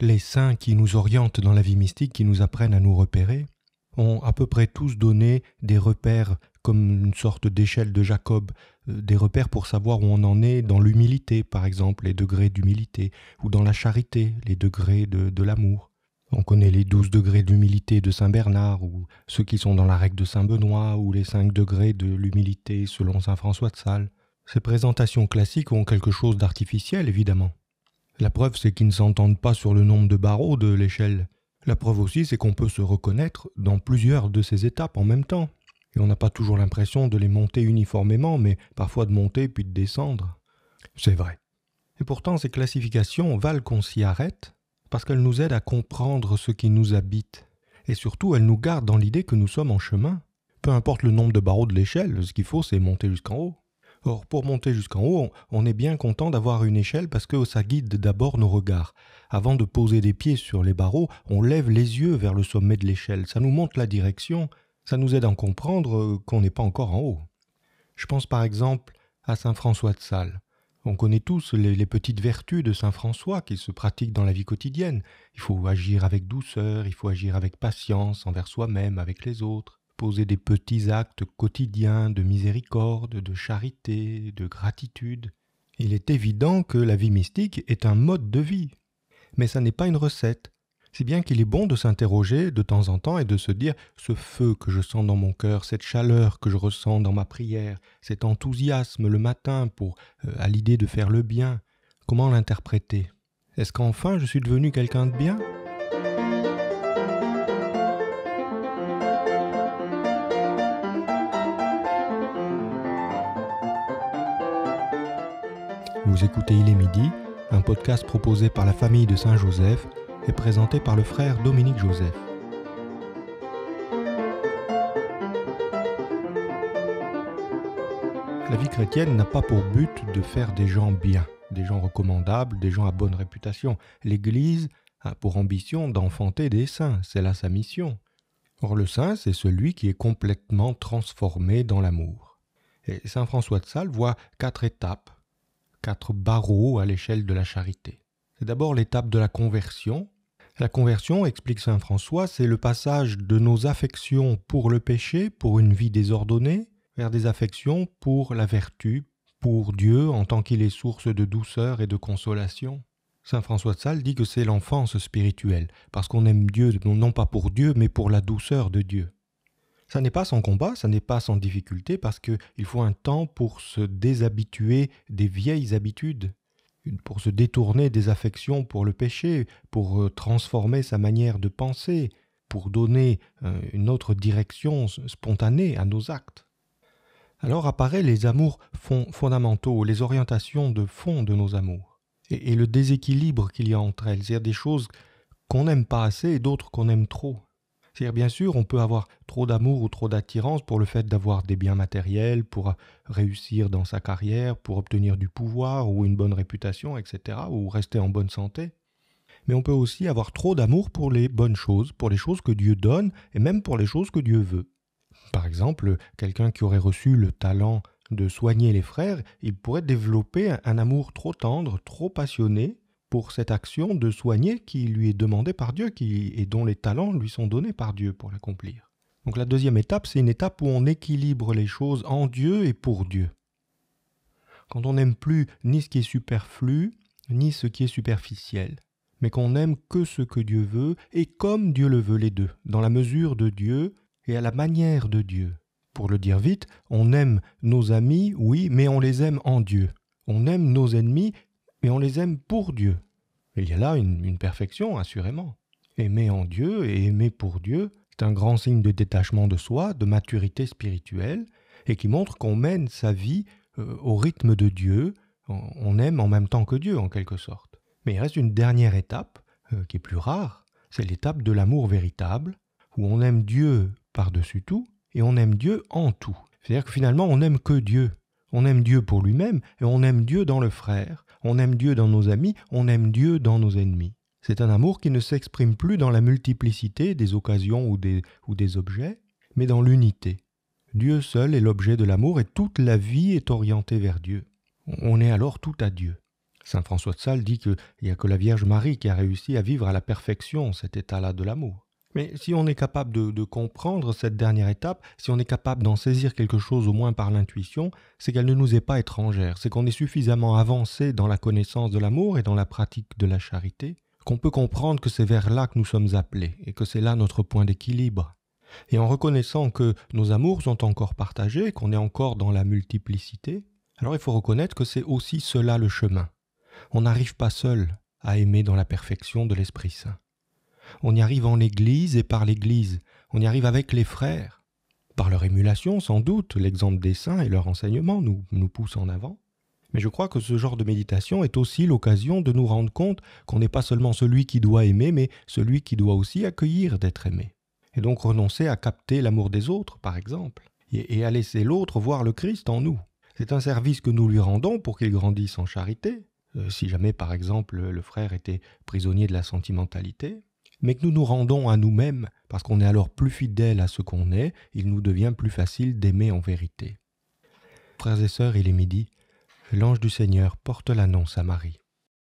Les saints qui nous orientent dans la vie mystique, qui nous apprennent à nous repérer, ont à peu près tous donné des repères comme une sorte d'échelle de Jacob, des repères pour savoir où on en est dans l'humilité, par exemple, les degrés d'humilité, ou dans la charité, les degrés de l'amour. On connaît les 12 degrés d'humilité de Saint Bernard, ou ceux qui sont dans la règle de Saint Benoît, ou les 5 degrés de l'humilité selon Saint François de Sales. Ces présentations classiques ont quelque chose d'artificiel, évidemment. La preuve, c'est qu'ils ne s'entendent pas sur le nombre de barreaux de l'échelle. La preuve aussi, c'est qu'on peut se reconnaître dans plusieurs de ces étapes en même temps. Et on n'a pas toujours l'impression de les monter uniformément, mais parfois de monter puis de descendre. C'est vrai. Et pourtant, ces classifications valent qu'on s'y arrête, parce qu'elles nous aident à comprendre ce qui nous habite. Et surtout, elles nous gardent dans l'idée que nous sommes en chemin. Peu importe le nombre de barreaux de l'échelle, ce qu'il faut, c'est monter jusqu'en haut. Or, pour monter jusqu'en haut, on est bien content d'avoir une échelle parce que ça guide d'abord nos regards. Avant de poser des pieds sur les barreaux, on lève les yeux vers le sommet de l'échelle. Ça nous montre la direction, ça nous aide à comprendre qu'on n'est pas encore en haut. Je pense par exemple à Saint François de Sales. On connaît tous les petites vertus de Saint François qui se pratiquent dans la vie quotidienne. Il faut agir avec douceur, il faut agir avec patience envers soi-même, avec les autres. Poser des petits actes quotidiens de miséricorde, de charité, de gratitude. Il est évident que la vie mystique est un mode de vie, mais ça n'est pas une recette. Si bien qu'il est bon de s'interroger de temps en temps et de se dire « ce feu que je sens dans mon cœur, cette chaleur que je ressens dans ma prière, cet enthousiasme le matin à l'idée de faire le bien, comment l'interpréter? Est-ce qu'enfin je suis devenu quelqu'un de bien ?» Vous écoutez Il est midi, un podcast proposé par la famille de Saint Joseph et présenté par le frère Dominique Joseph. La vie chrétienne n'a pas pour but de faire des gens bien, des gens recommandables, des gens à bonne réputation. L'Église a pour ambition d'enfanter des saints, c'est là sa mission. Or le saint, c'est celui qui est complètement transformé dans l'amour. Et Saint François de Sales voit 4 étapes. 4 barreaux à l'échelle de la charité. C'est d'abord l'étape de la conversion. La conversion, explique Saint François, c'est le passage de nos affections pour le péché, pour une vie désordonnée, vers des affections pour la vertu, pour Dieu en tant qu'il est source de douceur et de consolation. Saint François de Sales dit que c'est l'enfance spirituelle, parce qu'on aime Dieu non pas pour Dieu, mais pour la douceur de Dieu. Ça n'est pas sans combat, ça n'est pas sans difficulté, parce qu'il faut un temps pour se déshabituer des vieilles habitudes, pour se détourner des affections pour le péché, pour transformer sa manière de penser, pour donner une autre direction spontanée à nos actes. Alors apparaissent les amours fondamentaux, les orientations de fond de nos amours, et le déséquilibre qu'il y a entre elles, c'est-à-dire des choses qu'on n'aime pas assez et d'autres qu'on aime trop. C'est-à-dire, bien sûr, on peut avoir trop d'amour ou trop d'attirance pour le fait d'avoir des biens matériels, pour réussir dans sa carrière, pour obtenir du pouvoir ou une bonne réputation, etc., ou rester en bonne santé. Mais on peut aussi avoir trop d'amour pour les bonnes choses, pour les choses que Dieu donne et même pour les choses que Dieu veut. Par exemple, quelqu'un qui aurait reçu le talent de soigner les frères, il pourrait développer un amour trop tendre, trop passionné, pour cette action de soigner qui lui est demandée par Dieu et dont les talents lui sont donnés par Dieu pour l'accomplir. Donc la deuxième étape, c'est une étape où on équilibre les choses en Dieu et pour Dieu. Quand on n'aime plus ni ce qui est superflu, ni ce qui est superficiel, mais qu'on n'aime que ce que Dieu veut et comme Dieu le veut, les deux, dans la mesure de Dieu et à la manière de Dieu. Pour le dire vite, on aime nos amis, oui, mais on les aime en Dieu. On aime nos ennemis, mais on les aime pour Dieu. Il y a là une perfection, assurément. Aimer en Dieu et aimer pour Dieu, c'est un grand signe de détachement de soi, de maturité spirituelle, et qui montre qu'on mène sa vie au rythme de Dieu. On aime en même temps que Dieu, en quelque sorte. Mais il reste une dernière étape, qui est plus rare, c'est l'étape de l'amour véritable, où on aime Dieu par-dessus tout, et on aime Dieu en tout. C'est-à-dire que finalement, on n'aime que Dieu. On aime Dieu pour lui-même, et on aime Dieu dans le frère. On aime Dieu dans nos amis, on aime Dieu dans nos ennemis. C'est un amour qui ne s'exprime plus dans la multiplicité des occasions ou des objets, mais dans l'unité. Dieu seul est l'objet de l'amour et toute la vie est orientée vers Dieu. On est alors tout à Dieu. Saint François de Sales dit qu'il n'y a que la Vierge Marie qui a réussi à vivre à la perfection cet état-là de l'amour. Mais si on est capable de comprendre cette dernière étape, si on est capable d'en saisir quelque chose au moins par l'intuition, c'est qu'elle ne nous est pas étrangère, c'est qu'on est suffisamment avancé dans la connaissance de l'amour et dans la pratique de la charité, qu'on peut comprendre que c'est vers là que nous sommes appelés et que c'est là notre point d'équilibre. Et en reconnaissant que nos amours sont encore partagés, qu'on est encore dans la multiplicité, alors il faut reconnaître que c'est aussi cela le chemin. On n'arrive pas seul à aimer dans la perfection de l'Esprit Saint. On y arrive en Église et par l'Église, on y arrive avec les frères. Par leur émulation, sans doute, l'exemple des saints et leur enseignement nous poussent en avant. Mais je crois que ce genre de méditation est aussi l'occasion de nous rendre compte qu'on n'est pas seulement celui qui doit aimer, mais celui qui doit aussi accueillir d'être aimé. Et donc renoncer à capter l'amour des autres, par exemple, et à laisser l'autre voir le Christ en nous. C'est un service que nous lui rendons pour qu'il grandisse en charité, si jamais, par exemple, le frère était prisonnier de la sentimentalité, mais que nous nous rendons à nous-mêmes, parce qu'on est alors plus fidèle à ce qu'on est, il nous devient plus facile d'aimer en vérité. Frères et sœurs, il est midi. L'ange du Seigneur porte l'annonce à Marie.